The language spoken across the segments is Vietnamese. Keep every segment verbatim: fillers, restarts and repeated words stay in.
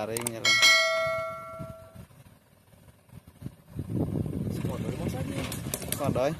Jaringnya kan. Còn đấy.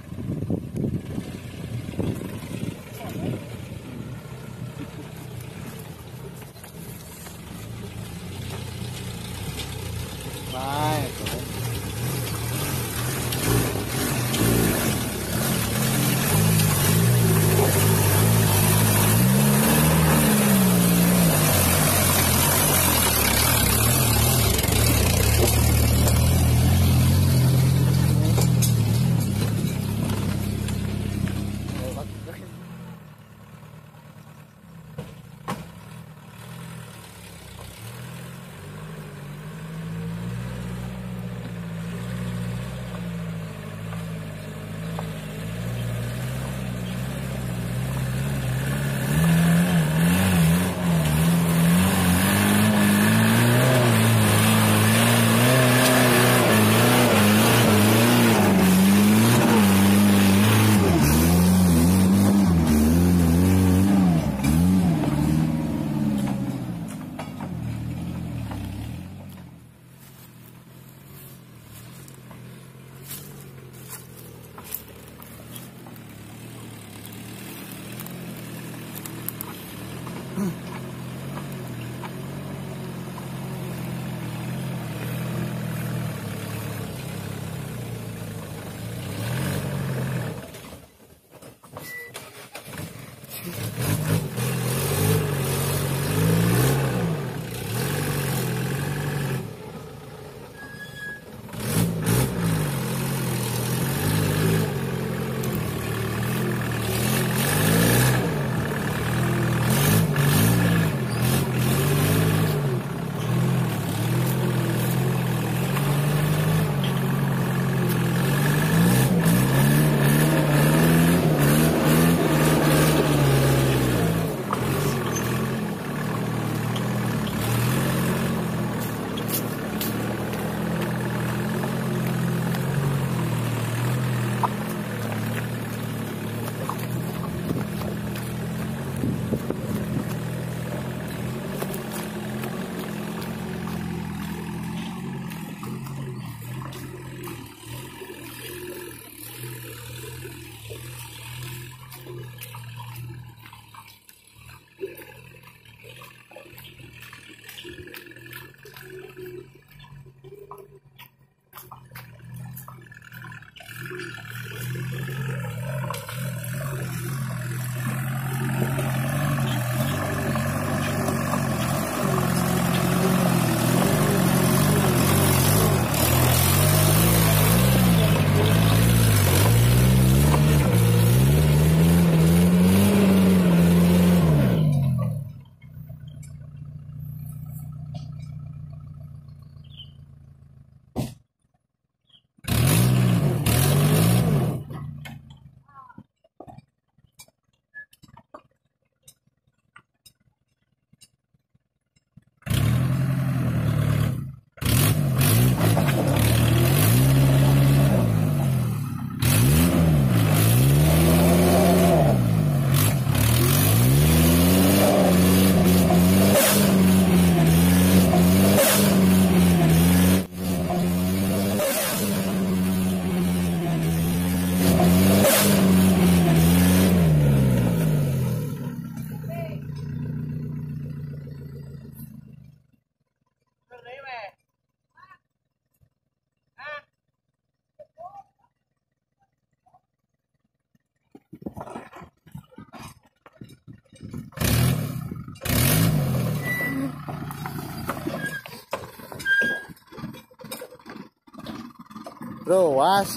Bro, was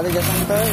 ada gas santai.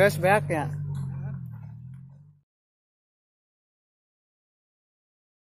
guys banyak ya.